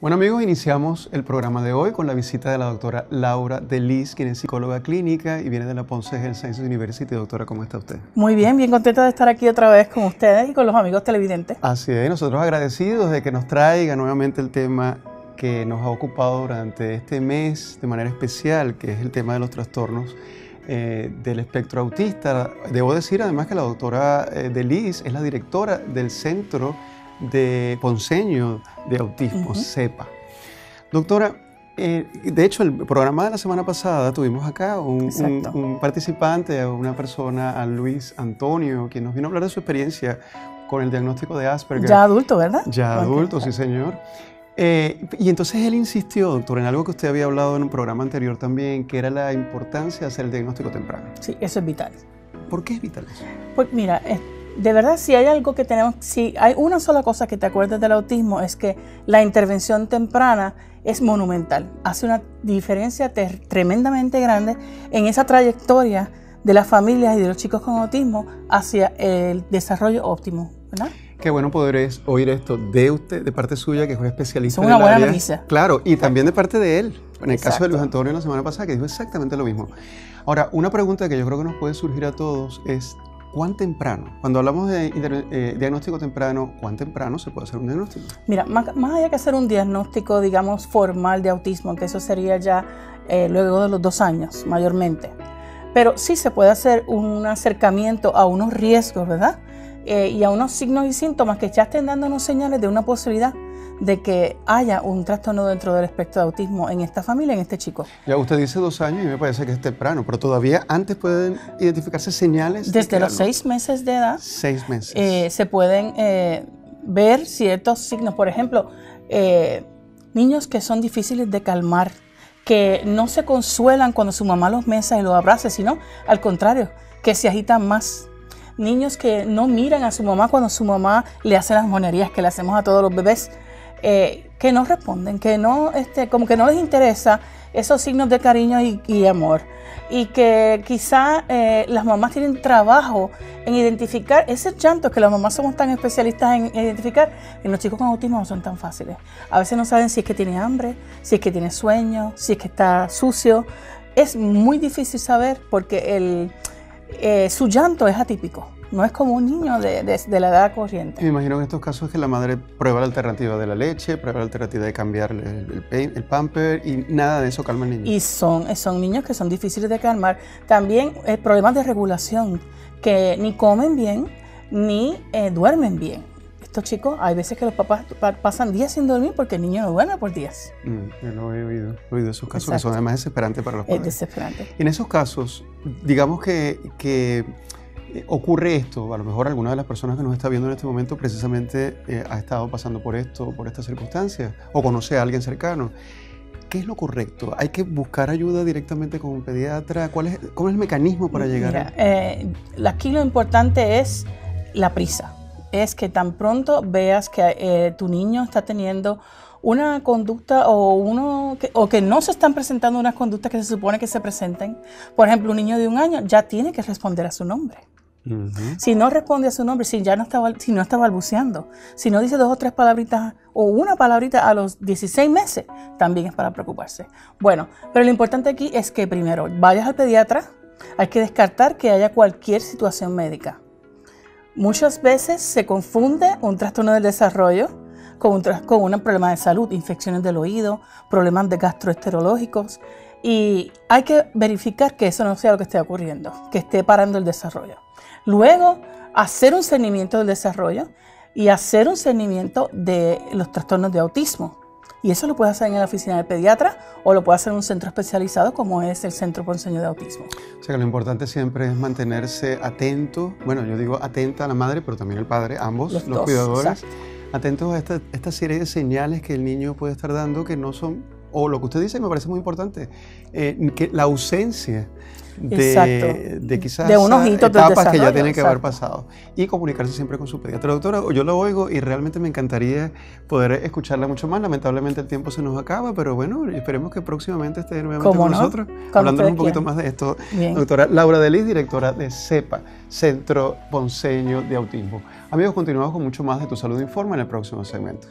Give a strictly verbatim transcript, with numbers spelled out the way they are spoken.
Bueno amigos, iniciamos el programa de hoy con la visita de la doctora Laura Deliz, quien es psicóloga clínica y viene de la Ponce Health Sciences University. Doctora, ¿cómo está usted? Muy bien, bien contenta de estar aquí otra vez con ustedes y con los amigos televidentes. Así es, nosotros agradecidos de que nos traiga nuevamente el tema que nos ha ocupado durante este mes de manera especial, que es el tema de los trastornos Eh, del espectro autista. Debo decir además que la doctora eh, Deliz es la directora del Centro de Ponceño de Autismo, uh-huh. CEPA. Doctora, eh, de hecho el programa de la semana pasada tuvimos acá un, un, un participante, una persona, a Luis Antonio, quien nos vino a hablar de su experiencia con el diagnóstico de Asperger. Ya adulto, ¿verdad? Ya adulto, okay. Sí señor. Eh, y entonces él insistió, doctor, en algo que usted había hablado en un programa anterior también, que era la importancia de hacer el diagnóstico temprano. Sí, eso es vital. ¿Por qué es vital eso? Pues mira, de verdad, si hay algo que tenemos, si hay una sola cosa que te acuerdes del autismo, es que la intervención temprana es monumental. Hace una diferencia tremendamente grande en esa trayectoria de las familias y de los chicos con autismo hacia el desarrollo óptimo, ¿verdad? Qué bueno poder es oír esto de usted, de parte suya, que es un especialista en el área. Es una buena noticia. Claro, y también de parte de él, en el Exacto. caso de Luis Antonio la semana pasada, que dijo exactamente lo mismo. Ahora, una pregunta que yo creo que nos puede surgir a todos es, ¿cuán temprano? Cuando hablamos de eh, diagnóstico temprano, ¿cuán temprano se puede hacer un diagnóstico? Mira, más, más allá que hacer un diagnóstico, digamos, formal de autismo, que eso sería ya eh, luego de los dos años, mayormente, pero sí se puede hacer un acercamiento a unos riesgos, ¿verdad? Eh, y a unos signos y síntomas que ya estén dándonos señales de una posibilidad de que haya un trastorno dentro del espectro de autismo en esta familia, en este chico. Ya usted dice dos años y me parece que es temprano, pero todavía antes pueden identificarse señales. Desde los seis meses de edad. Seis meses. Eh, se pueden eh, ver ciertos signos, por ejemplo, eh, niños que son difíciles de calmar, que no se consuelan cuando su mamá los besa y los abrace, sino al contrario, que se agitan más. Niños que no miran a su mamá cuando su mamá le hace las monerías que le hacemos a todos los bebés, eh, que no responden, que no, este, como que no les interesa esos signos de cariño y, y amor. Y que quizá eh, las mamás tienen trabajo en identificar ese llanto, que las mamás somos tan especialistas en identificar, que los chicos con autismo no son tan fáciles. A veces no saben si es que tiene hambre, si es que tiene sueño, si es que está sucio. Es muy difícil saber porque el... Eh, su llanto es atípico, no es como un niño de, de, de la edad corriente. Me imagino en estos casos que la madre prueba la alternativa de la leche, prueba la alternativa de cambiar el, el, el pamper y nada de eso calma al niño. Y son, son niños que son difíciles de calmar. También eh, problemas de regulación, que ni comen bien ni eh, duermen bien. Estos chicos, hay veces que los papás pasan días sin dormir porque el niño no duerme por días. Mm, yo lo he oído, he oído esos casos. Exacto. Que son además desesperantes para los padres. Es desesperante. En esos casos, digamos que, que ocurre esto, a lo mejor alguna de las personas que nos está viendo en este momento precisamente eh, ha estado pasando por esto, por estas circunstancias, o conoce a alguien cercano. ¿Qué es lo correcto? ¿Hay que buscar ayuda directamente con un pediatra? ¿Cuál es, cuál es el mecanismo para llegar Mira, a...? Eh, aquí lo importante es la prisa. Es que tan pronto veas que eh, tu niño está teniendo una conducta o, uno que, o que no se están presentando unas conductas que se supone que se presenten. Por ejemplo, un niño de un año ya tiene que responder a su nombre. Uh-huh. Si no responde a su nombre, si ya no está, si no está balbuceando, si no dice dos o tres palabritas o una palabrita a los dieciséis meses, también es para preocuparse. Bueno, pero lo importante aquí es que primero vayas al pediatra, hay que descartar que haya cualquier situación médica. Muchas veces se confunde un trastorno del desarrollo con un, con un problema de salud, infecciones del oído, problemas de gastroenterológicos, y hay que verificar que eso no sea lo que esté ocurriendo, que esté parando el desarrollo. Luego, hacer un cernimiento del desarrollo y hacer un cernimiento de los trastornos de autismo. Y eso lo puedes hacer en la oficina del pediatra o lo puedes hacer en un centro especializado como es el Centro Ponceño de Autismo. O sea que lo importante siempre es mantenerse atento, bueno yo digo atenta a la madre pero también el padre, ambos, los, los dos, cuidadores, exacto. atentos a esta, esta serie de señales que el niño puede estar dando que no son, o lo que usted dice me parece muy importante, eh, que la ausencia de, de quizás de unos hitos etapas que ya tienen que exacto. haber pasado y comunicarse siempre con su pediatra. Doctora, yo lo oigo y realmente me encantaría poder escucharla mucho más. Lamentablemente el tiempo se nos acaba, pero bueno, esperemos que próximamente esté nuevamente con no? nosotros hablando un poquito más de esto. Bien. Doctora Laura Deliz, directora de CEPA, Centro Ponceño de Autismo. Amigos, continuamos con mucho más de Tu Salud Informa en el próximo segmento.